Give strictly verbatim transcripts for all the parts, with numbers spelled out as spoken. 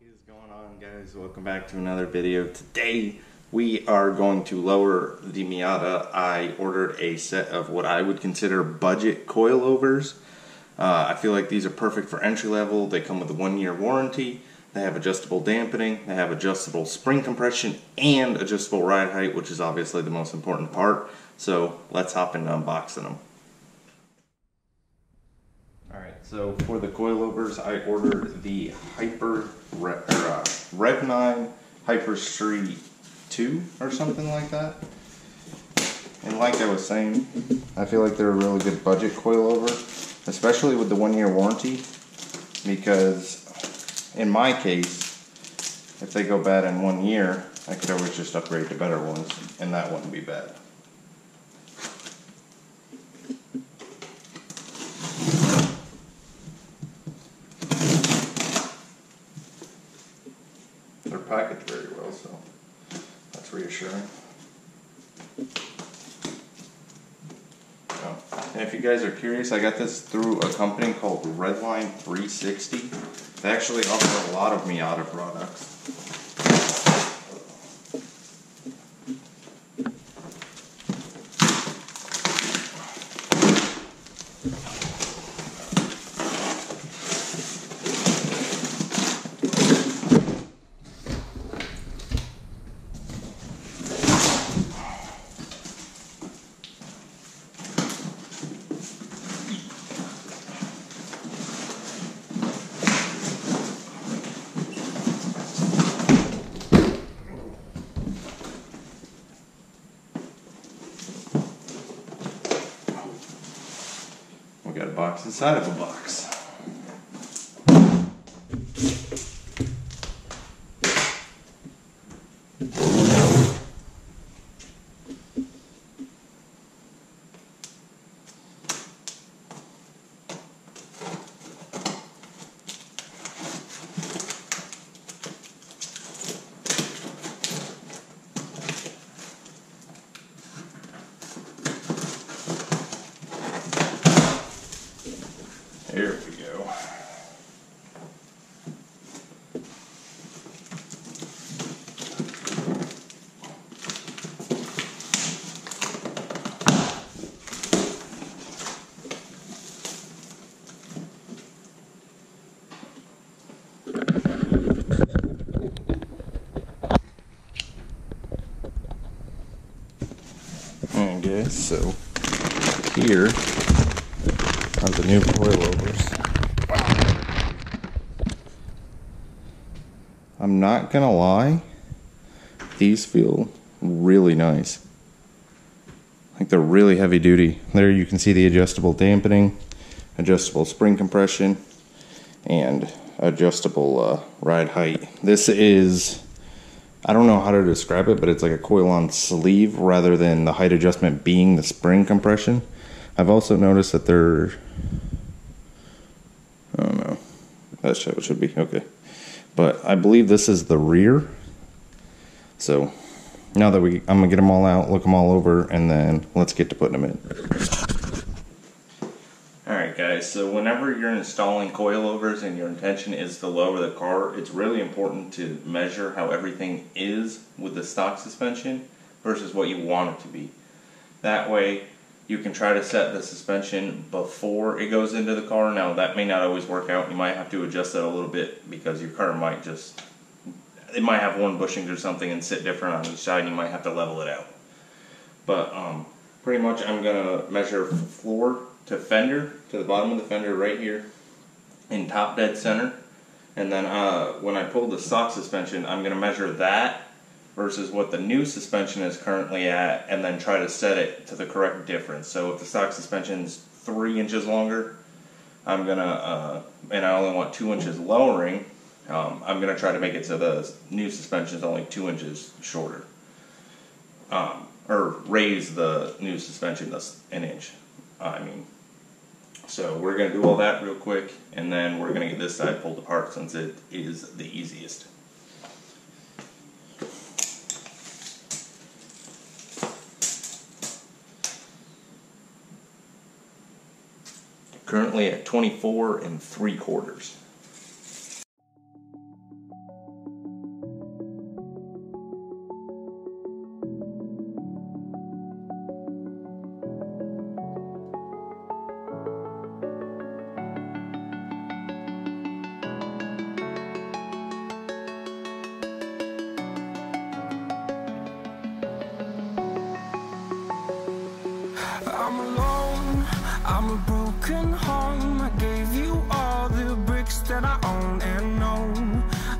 What is going on, guys? Welcome back to another video. Today we are going to lower the Miata. I ordered a set of what I would consider budget coilovers. Uh, I feel like these are perfect for entry level. They come with a one year warranty. They have adjustable dampening. They have adjustable spring compression and adjustable ride height, which is obviously the most important part. So let's hop into unboxing them. Alright, so for the coilovers, I ordered the Hyper Re or, uh, Rev nine Hyper Street two or something like that. And like I was saying, I feel like they're a really good budget coilover, especially with the one year warranty, because in my case, if they go bad in one year, I could always just upgrade to better ones, and that wouldn't be bad. They're packaged very well, so that's reassuring. So, and if you guys are curious, I got this through a company called Redline three sixty. They actually offer a lot of Miata products. Got a box inside of a box. Here we go. I guess so. Here are the new coilovers. I'm not gonna lie, these feel really nice. Like, they're really heavy duty. There you can see the adjustable dampening, adjustable spring compression, and adjustable uh, ride height. This is, I don't know how to describe it, but it's like a coil on sleeve rather than the height adjustment being the spring compression. I've also noticed that they're, I don't know, that's how it should be, okay. But I believe this is the rear. So now that we, I'm gonna get them all out, look them all over, and then let's get to putting them in. All right, guys, so whenever you're installing coilovers and your intention is to lower the car, it's really important to measure how everything is with the stock suspension versus what you want it to be. That way, you can try to set the suspension before it goes into the car. Now, that may not always work out. You might have to adjust that a little bit because your car might just, it might have one bushings or something and sit different on each side, and you might have to level it out. But um, pretty much I'm gonna measure floor to fender, to the bottom of the fender right here, in top dead center. And then uh, when I pull the stock suspension, I'm gonna measure that versus what the new suspension is currently at, and then try to set it to the correct difference. So if the stock suspension's three inches longer, I'm gonna, uh, and I only want two inches lowering, um, I'm gonna try to make it so the new suspension is only two inches shorter. Um, or raise the new suspension an inch, I mean. So we're gonna do all that real quick, and then we're gonna get this side pulled apart since it is the easiest. Currently at twenty-four and three quarters. I'm alone, I'm a broken home. I gave you all the bricks that I own and know.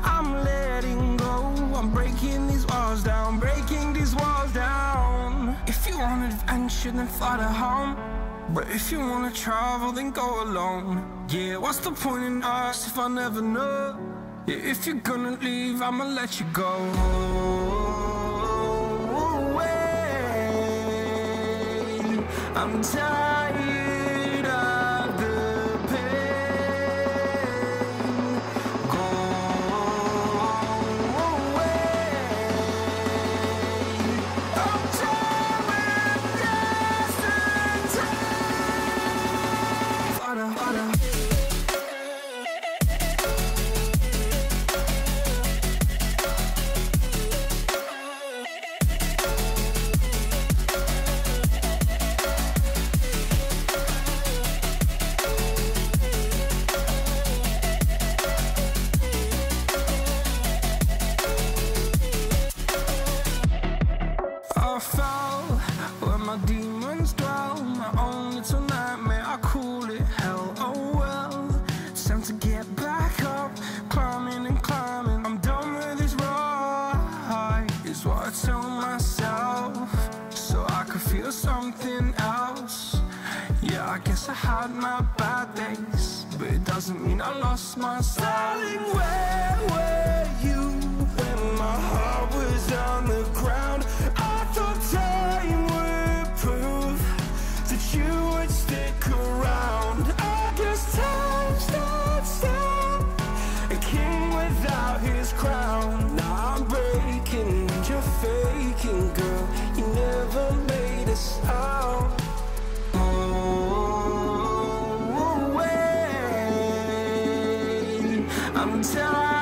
I'm letting go, I'm breaking these walls down, breaking these walls down. If you want adventure, then fly to home. But if you wanna travel, then go alone. Yeah, what's the point in us if I never know? Yeah, if you're gonna leave, I'ma let you go. I'm tired of the pain. Go away. I'm tired of distance. Harder, harder. I fell where my demons dwell. My own little nightmare, I call it hell. Oh well, it's time to get back up. Climbing and climbing, I'm done with this ride, is what I tell myself, so I could feel something else. Yeah, I guess I had my bad days, but it doesn't mean I lost my style. Where were you when my heart was on the ground? Time would prove that you would stick around. I guess time stood still, a king without his crown. Now I'm breaking, you're faking, girl. You never made a sound. Oh, away. I'm tired.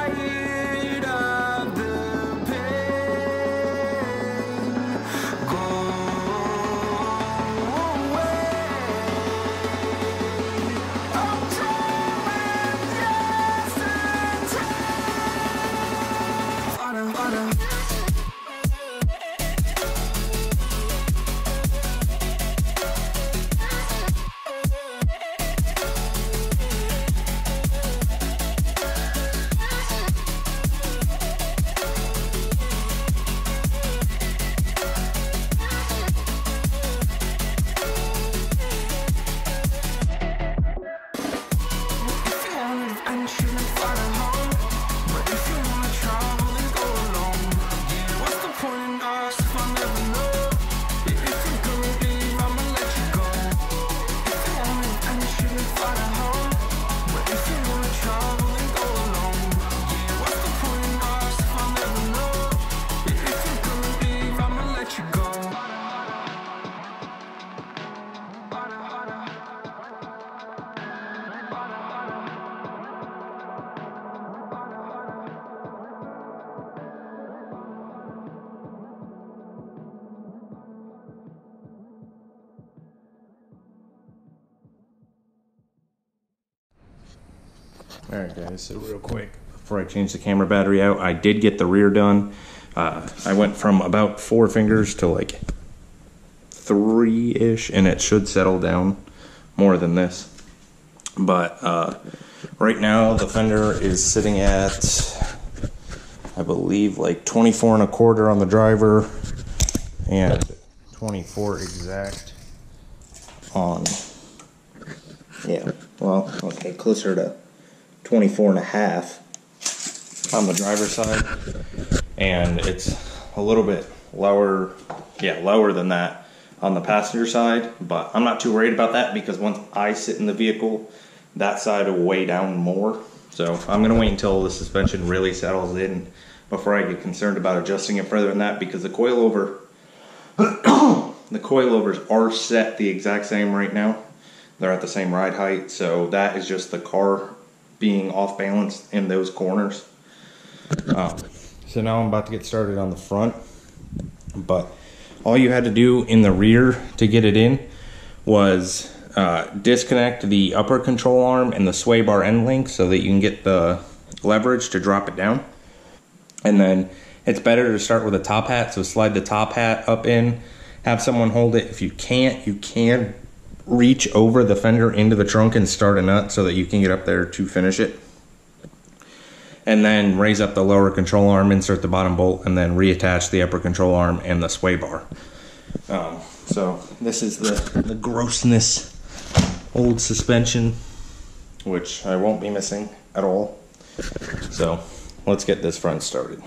Alright guys, so real quick, before I change the camera battery out, I did get the rear done. Uh, I went from about four fingers to like three-ish, and it should settle down more than this. But uh, right now the fender is sitting at, I believe, like twenty-four and a quarter on the driver and twenty-four exact on, yeah, well, okay, closer to twenty-four and a half on the driver's side, and it's a little bit lower, yeah, lower than that on the passenger side, but I'm not too worried about that because once I sit in the vehicle, that side will weigh down more. So I'm gonna wait until the suspension really settles in before I get concerned about adjusting it further than that, because the coilover, the coilovers are set the exact same right now. They're at the same ride height, so that is just the car being off balance in those corners. Uh, so now I'm about to get started on the front, but all you had to do in the rear to get it in was uh, disconnect the upper control arm and the sway bar end link so that you can get the leverage to drop it down. And then it's better to start with a top hat, so slide the top hat up in have someone hold it. If you can't, you can reach over the fender into the trunk and start a nut so that you can get up there to finish it. And then raise up the lower control arm, insert the bottom bolt, and then reattach the upper control arm and the sway bar. Um, so this is the, the grossness old suspension, which I won't be missing at all. So let's get this front started.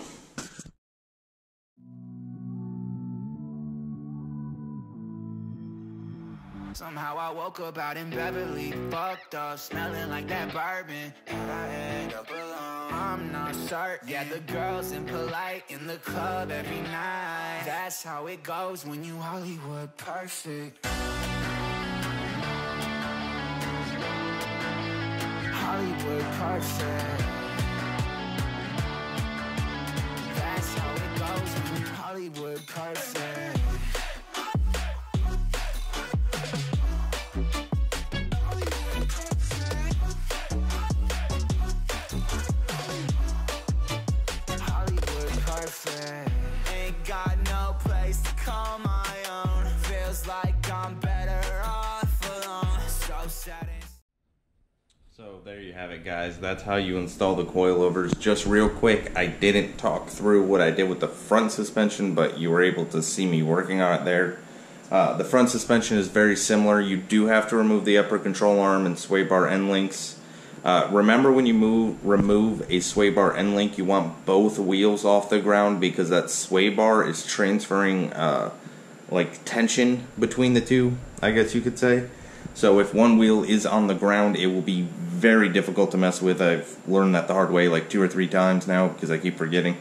Somehow I woke up out in Beverly, fucked up, smelling like that bourbon. How'd I end up alone? I'm not certain. Yeah, the girls impolite in the club every night. That's how it goes when you Hollywood perfect. Hollywood perfect. That's how it goes when you Hollywood perfect. So there you have it, guys. That's how you install the coilovers. Just real quick, I didn't talk through what I did with the front suspension, but you were able to see me working on it there. Uh, the front suspension is very similar. You do have to remove the upper control arm and sway bar end links. Uh, remember, when you move, remove a sway bar end link, you want both wheels off the ground, because that sway bar is transferring uh, like tension between the two, I guess you could say. So if one wheel is on the ground, it will be very difficult to mess with. I've learned that the hard way like two or three times now because I keep forgetting.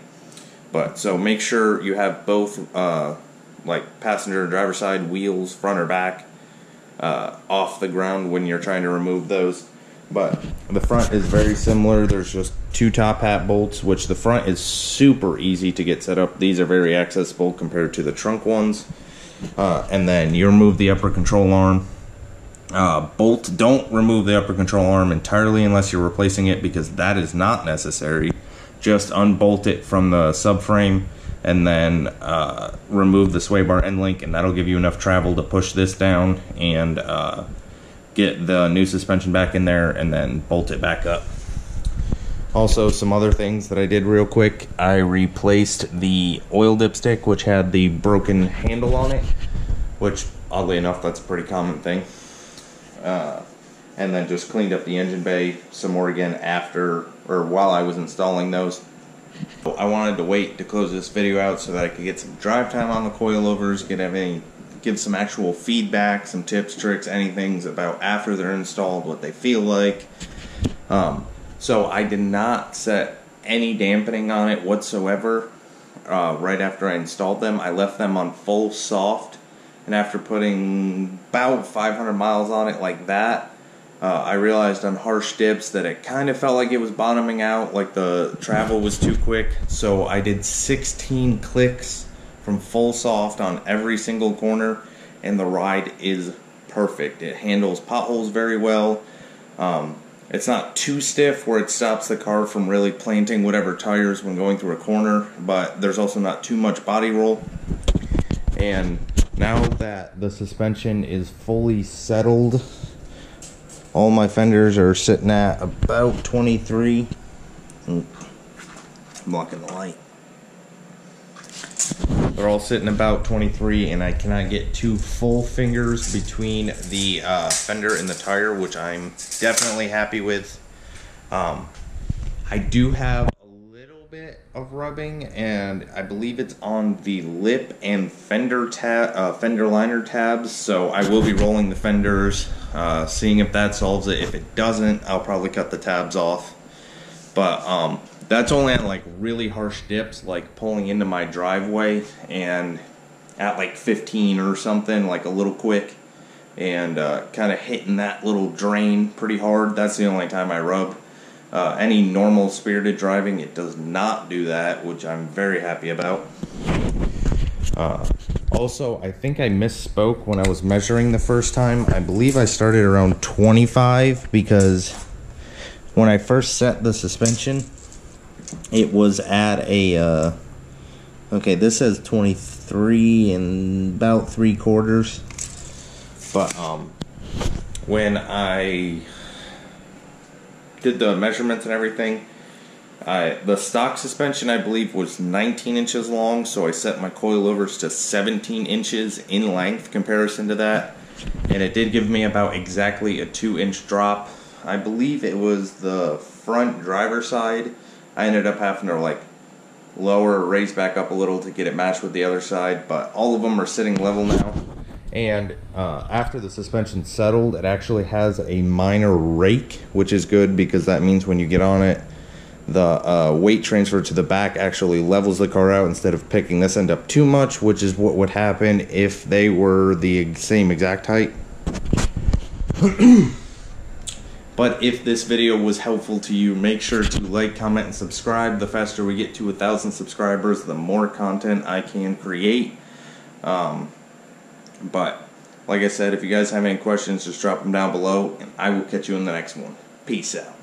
But so make sure you have both uh, like passenger or driver side wheels, front or back, uh, off the ground when you're trying to remove those. But the front is very similar. There's just two top hat bolts, which the front is super easy to get set up. These are very accessible compared to the trunk ones. Uh, and then you remove the upper control arm. Uh, bolt, don't remove the upper control arm entirely unless you're replacing it, because that is not necessary. Just unbolt it from the subframe and then uh, remove the sway bar end link, and that'll give you enough travel to push this down and uh, get the new suspension back in there and then bolt it back up. Also, some other things that I did real quick. I replaced the oil dipstick, which had the broken handle on it, which oddly enough, that's a pretty common thing. Uh, and then just cleaned up the engine bay some more again after, or while I was installing those. I wanted to wait to close this video out so that I could get some drive time on the coilovers, get any, give some actual feedback, some tips, tricks, anything about after they're installed, what they feel like. Um, so I did not set any dampening on it whatsoever uh, right after I installed them. I left them on full soft. And after putting about five hundred miles on it like that, uh, I realized on harsh dips that it kind of felt like it was bottoming out, like the travel was too quick. So I did sixteen clicks from full soft on every single corner, and the ride is perfect. It handles potholes very well. Um, it's not too stiff where it stops the car from really planting whatever tires when going through a corner, but there's also not too much body roll. And now that the suspension is fully settled, all my fenders are sitting at about twenty-three. I'm blocking the light. They're all sitting about twenty-three, and I cannot get two full fingers between the uh, fender and the tire, which I'm definitely happy with. Um, I do have bit of rubbing, and I believe it's on the lip and fender tab, uh, fender liner tabs, so I will be rolling the fenders, uh, seeing if that solves it. If it doesn't, I'll probably cut the tabs off, but um, that's only at like really harsh dips, like pulling into my driveway and at like fifteen or something, like a little quick, and uh, kind of hitting that little drain pretty hard. That's the only time I rub. Uh, any normal spirited driving, it does not do that, which I'm very happy about. Uh, also, I think I misspoke when I was measuring the first time. I believe I started around twenty-five, because when I first set the suspension, it was at a uh, Okay, this says twenty-three and about three quarters. But um, when I did the measurements and everything, I, the stock suspension, I believe, was nineteen inches long, so I set my coilovers to seventeen inches in length comparison to that. And it did give me about exactly a two inch drop. I believe it was the front driver's side. I ended up having to like lower, raise back up a little to get it matched with the other side, but all of them are sitting level now. And uh, after the suspension settled, it actually has a minor rake, which is good because that means when you get on it, the uh, weight transfer to the back actually levels the car out instead of picking this end up too much, which is what would happen if they were the same exact height. But if this video was helpful to you, make sure to like, comment, and subscribe. The faster we get to a thousand subscribers, the more content I can create. Um, but like I said, if you guys have any questions, just drop them down below, and I will catch you in the next one. Peace out.